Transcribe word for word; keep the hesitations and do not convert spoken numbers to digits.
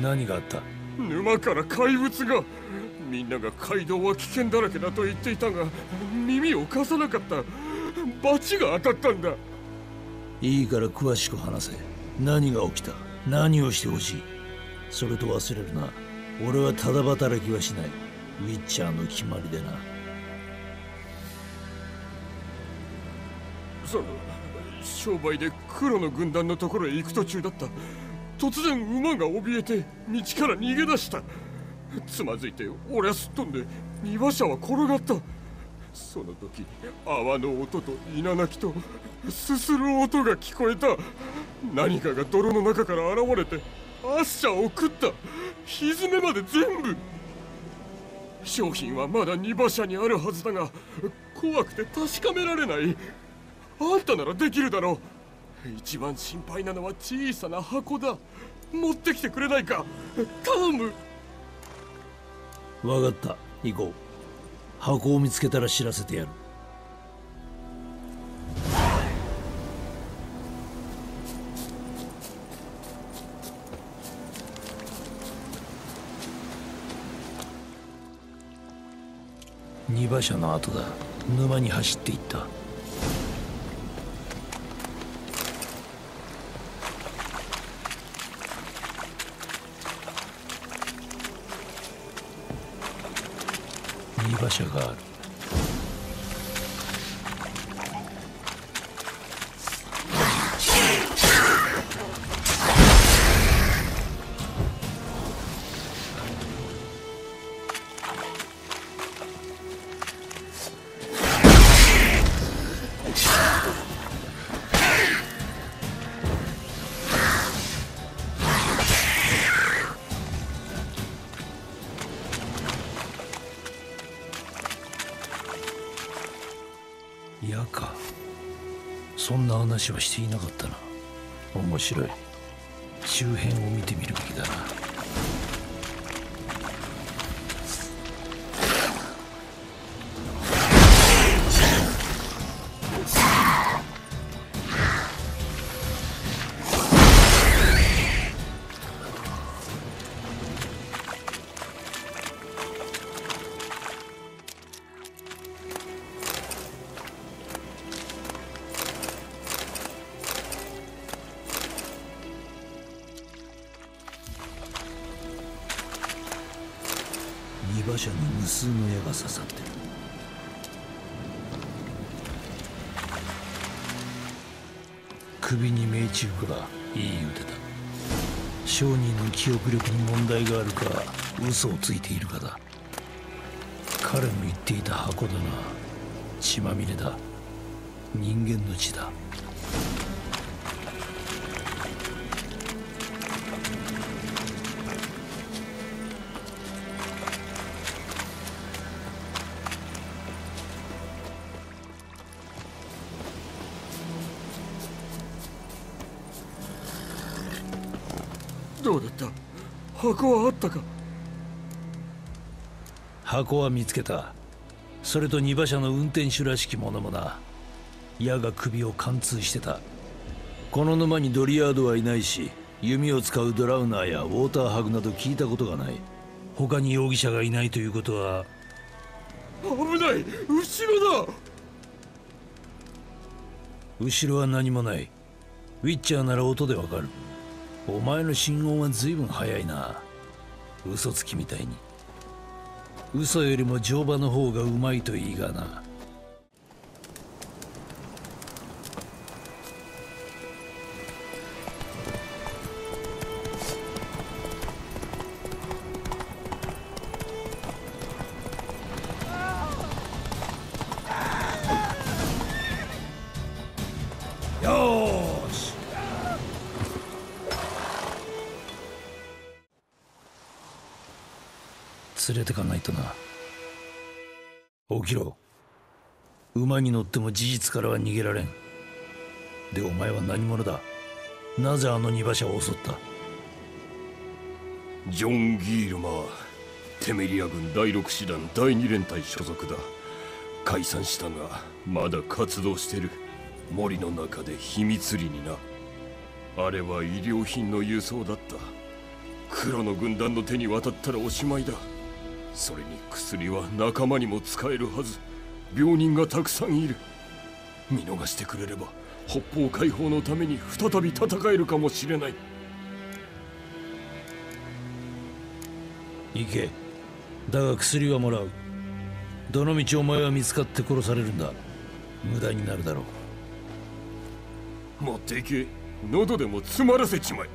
何があった？沼から怪物が。みんなが街道は危険だらけだと言っていたが、耳を貸さなかった。罰が当たったんだ。いいから詳しく話せ。何が起きた？何をしてほしい？それと忘れるな、俺はただ働きはしない。ウィッチャーの決まりでな。その商売で黒の軍団のところへ行く途中だった。突然馬が怯えて道から逃げ出した。つまずいて俺はすっ飛んで庭舎は転がった。その時泡の音と稲鳴きとすする音が聞こえた。何かが泥の中から現れてアッシャーを食った。ひずめまで全部。商品はまだ荷馬車にあるはずだが怖くて確かめられない。あんたならできるだろう。一番心配なのは小さな箱だ。持ってきてくれないか、頼む。わかった、行こう。箱を見つけたら知らせてやる。荷馬車の後だ。沼に走っていった。荷馬車がある。嫌か。そんな話はしていなかったな。面白い。周辺を見てみるべきだな。馬車に無数の矢が刺さってる。首に命中からいい腕だ。商人の記憶力に問題があるか嘘をついているかだ。彼の言っていた箱だな。血まみれだ。人間の血だ。どうだった？箱はあったか？箱は見つけた。それと荷馬車の運転手らしきものもな。矢が首を貫通してた。この沼にドリアードはいないし、弓を使うドラウナーやウォーターハグなど聞いたことがない。他に容疑者がいないということは。危ない！後ろだ！後ろは何もない。ウィッチャーなら音でわかる。お前の信号は随分早いな。嘘つきみたいに。嘘よりも乗馬の方がうまいといいがな。連れてかないとな。起きろ。馬に乗っても事実からは逃げられん。でお前は何者だ？なぜあの荷馬車を襲った？ジョン・ギールマー、テメリア軍だいろく師団だいに連隊所属だ。解散したがまだ活動してる。森の中で秘密裏にな。あれは医療品の輸送だった。黒の軍団の手に渡ったらおしまいだ。それに薬は仲間にも使えるはず。病人がたくさんいる。見逃してくれれば北方解放のために再び戦えるかもしれない。行け。だが薬はもらう。どの道お前は見つかって殺されるんだ。無駄になるだろう。持っていけ。喉でも詰まらせちまい。